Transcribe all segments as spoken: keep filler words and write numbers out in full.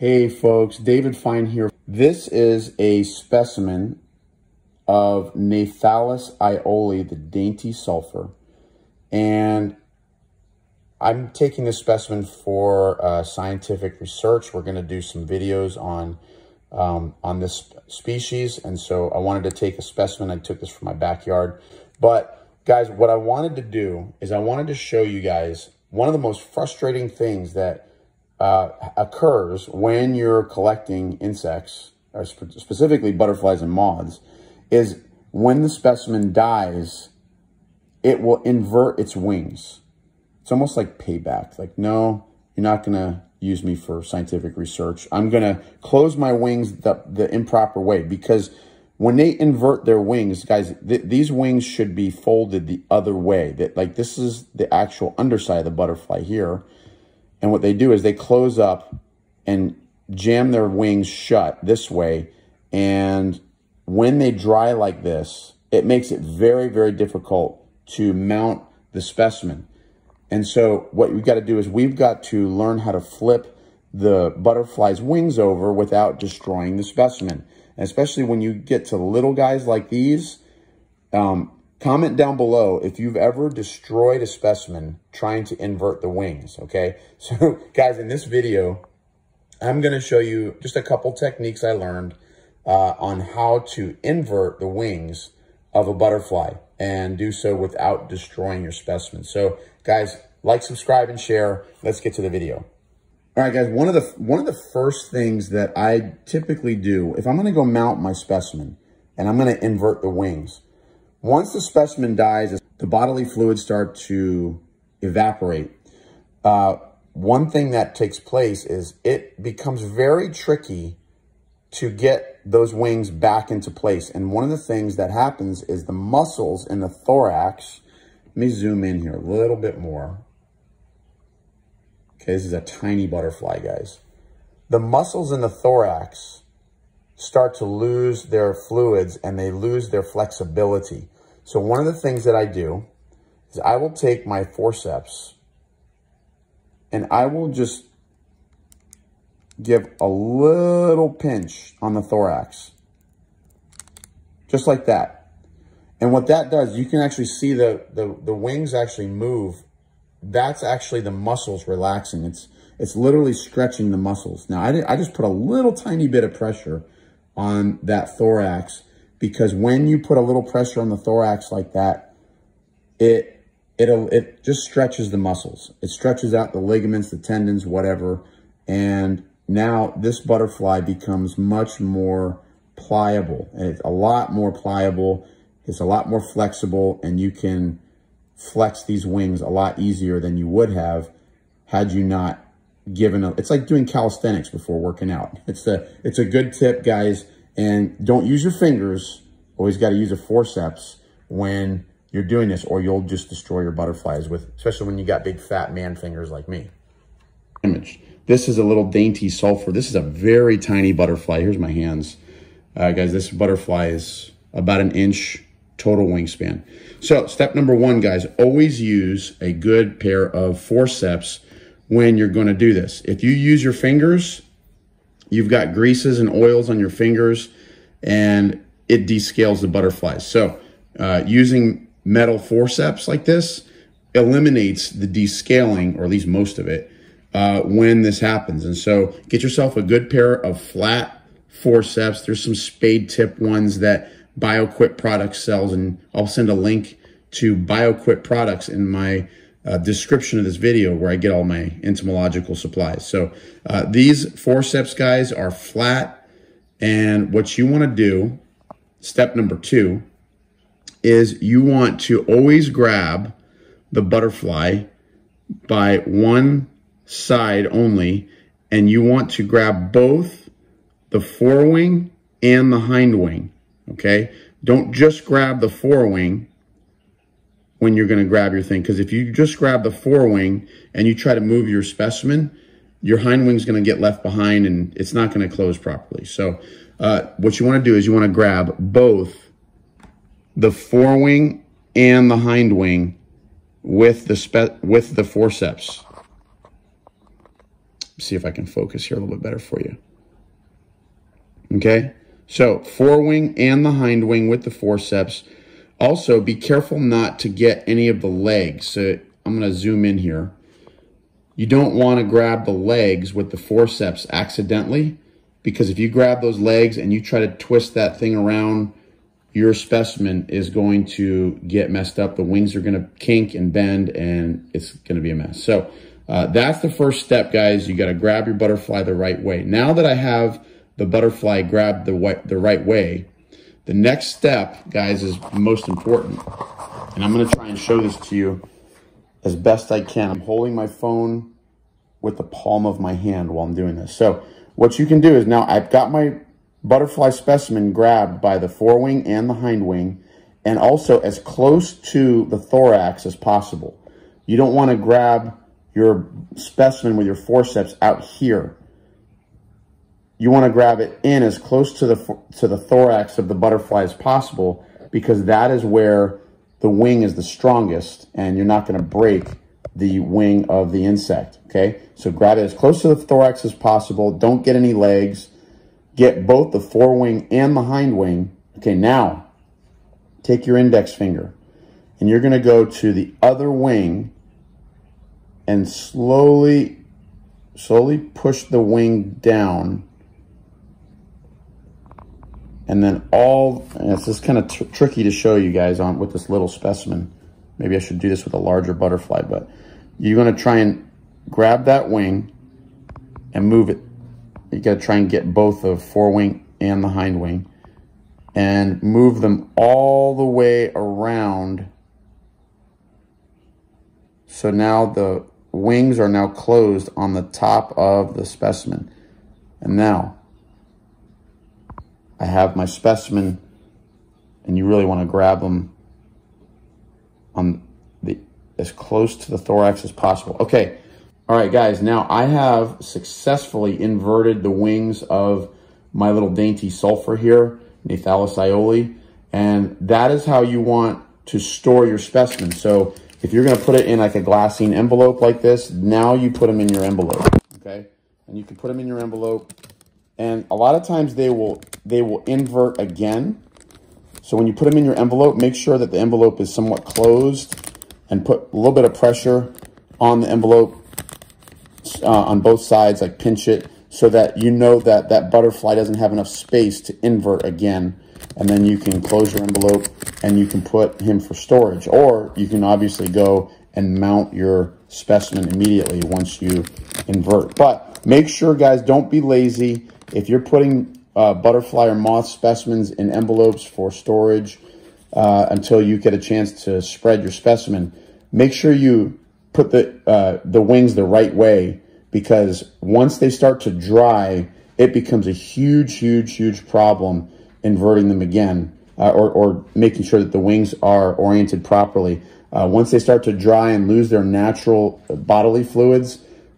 Hey folks, David Fine here. This is a specimen of Nathalis iole, the dainty sulfur. And I'm taking this specimen for uh, scientific research. We're gonna do some videos on, um, on this species. And so I wanted to take a specimen. I took this from my backyard. But guys, what I wanted to do is I wanted to show you guys one of the most frustrating things that Uh, occurs when you're collecting insects, or sp specifically butterflies and moths, is when the specimen dies, it will invert its wings. It's almost like payback. Like, no, you're not going to use me for scientific research. I'm going to close my wings the, the improper way, because when they invert their wings, guys, th these wings should be folded the other way. That, like, this is the actual underside of the butterfly here. And what they do is they close up and jam their wings shut this way. And when they dry like this, it makes it very, very difficult to mount the specimen. And so what we've got to do is we've got to learn how to flip the butterfly's wings over without destroying the specimen. And especially when you get to little guys like these, um, comment down below if you've ever destroyed a specimen trying to invert the wings, okay? So, guys, in this video, I'm going to show you just a couple techniques I learned uh, on how to invert the wings of a butterfly and do so without destroying your specimen. So, guys, like, subscribe, and share. Let's get to the video. All right, guys, one of the, one of the first things that I typically do, if I'm going to go mount my specimen and I'm going to invert the wings, once the specimen dies, the bodily fluids start to evaporate. Uh, one thing that takes place is it becomes very tricky to get those wings back into place. And one of the things that happens is the muscles in the thorax, let me zoom in here a little bit more. Okay, this is a tiny butterfly, guys. The muscles in the thorax start to lose their fluids and they lose their flexibility. So one of the things that I do is I will take my forceps and I will just give a little pinch on the thorax, just like that. And what that does, you can actually see the, the, the wings actually move. That's actually the muscles relaxing. It's, it's literally stretching the muscles. Now I, did, I just put a little tiny bit of pressure on that thorax, because when you put a little pressure on the thorax like that, it it'll it just stretches the muscles. It stretches out the ligaments, the tendons, whatever. And now this butterfly becomes much more pliable. And it's a lot more pliable. It's a lot more flexible, and you can flex these wings a lot easier than you would have had you not given up. It's like doing calisthenics before working out. It's a, it's a good tip, guys. And don't use your fingers. Always got to use a forceps when you're doing this, or you'll just destroy your butterflies with, especially when you got big fat man fingers like me. Image. This is a little dainty sulfur. This is a very tiny butterfly. Here's my hands. Uh, guys, this butterfly is about an inch total wingspan. So step number one, guys, always use a good pair of forceps when you're going to do this. If you use your fingers, you've got greases and oils on your fingers, and it descales the butterflies. So uh, using metal forceps like this eliminates the descaling, or at least most of it, uh, when this happens. And so get yourself a good pair of flat forceps. There's some spade tip ones that Bioquip products sells, and I'll send a link to Bioquip products in my Uh, description of this video, where I get all my entomological supplies. So uh, these forceps, guys, are flat, and what you want to do, step number two, is you want to always grab the butterfly by one side only, and you want to grab both the forewing and the hindwing, okay? Don't just grab the forewing when you're going to grab your thing, because if you just grab the forewing and you try to move your specimen, your hind wing's going to get left behind and it's not going to close properly. So uh, what you want to do is you want to grab both the forewing and the hind wing with the, spe with the forceps. see if I can focus here a little bit better for you. Okay, so forewing and the hind wing with the forceps. Also, be careful not to get any of the legs. So I'm going to zoom in here. You don't want to grab the legs with the forceps accidentally, because if you grab those legs and you try to twist that thing around, your specimen is going to get messed up. The wings are going to kink and bend, and it's going to be a mess. So uh, that's the first step, guys. You got to grab your butterfly the right way. Now that I have the butterfly grabbed the, the right way, the next step, guys, is most important. And I'm going to try and show this to you as best I can. I'm holding my phone with the palm of my hand while I'm doing this. So what you can do is, now I've got my butterfly specimen grabbed by the forewing and the hind wing, and also as close to the thorax as possible. You don't want to grab your specimen with your forceps out here. You want to grab it in as close to the to the thorax of the butterfly as possible, because that is where the wing is the strongest, and you're not going to break the wing of the insect, okay? So grab it as close to the thorax as possible. Don't get any legs. Get both the forewing and the hind wing. Okay, now take your index finger, and you're going to go to the other wing and slowly, slowly push the wing down. And then all, and it's just kind of tr tricky to show you guys on with this little specimen. Maybe I should do this with a larger butterfly, but you're going to try and grab that wing and move it. You got to try and get both the forewing and the hind wing and move them all the way around. So now the wings are now closed on the top of the specimen. And now I have my specimen, and you really want to grab them on the, as close to the thorax as possible. Okay. All right, guys, now I have successfully inverted the wings of my little dainty sulfur here, Nathalis iole, and that is how you want to store your specimen. So if you're going to put it in like a glassine envelope like this, now you put them in your envelope, okay? And you can put them in your envelope. And a lot of times they will they will invert again. So when you put them in your envelope, make sure that the envelope is somewhat closed, and put a little bit of pressure on the envelope uh, on both sides, like pinch it, so that you know that that butterfly doesn't have enough space to invert again. And then you can close your envelope and you can put him for storage. Or you can obviously go and mount your specimen immediately once you invert. But make sure, guys, don't be lazy. If you're putting uh, butterfly or moth specimens in envelopes for storage uh, until you get a chance to spread your specimen, make sure you put the, uh, the wings the right way, because once they start to dry, it becomes a huge, huge, huge problem inverting them again uh, or, or making sure that the wings are oriented properly. Uh, once they start to dry and lose their natural bodily fluids,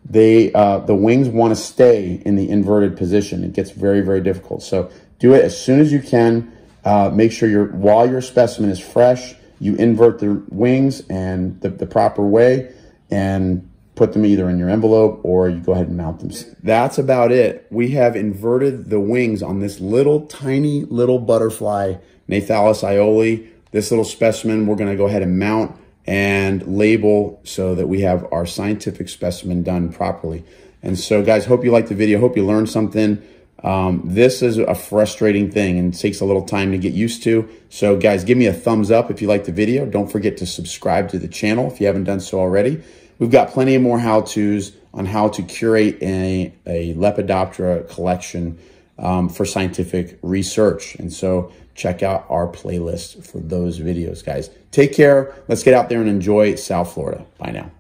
They, uh, the wings want to stay in the inverted position. It gets very, very difficult. So do it as soon as you can. Uh, make sure you're, while your specimen is fresh, you invert the wings and the, the proper way, and put them either in your envelope or you go ahead and mount them. That's about it. We have inverted the wings on this little tiny little butterfly, Nathalis iole. This little specimen we're going to go ahead and mount and label, so that we have our scientific specimen done properly. And so, guys, hope you liked the video. Hope you learned something. Um, this is a frustrating thing and takes a little time to get used to. So, guys, give me a thumbs up if you liked the video. Don't forget to subscribe to the channel if you haven't done so already. We've got plenty of more how-tos on how to curate a, a Lepidoptera collection um, for scientific research. And so check out our playlist for those videos, guys. Take care. Let's get out there and enjoy South Florida. Bye now.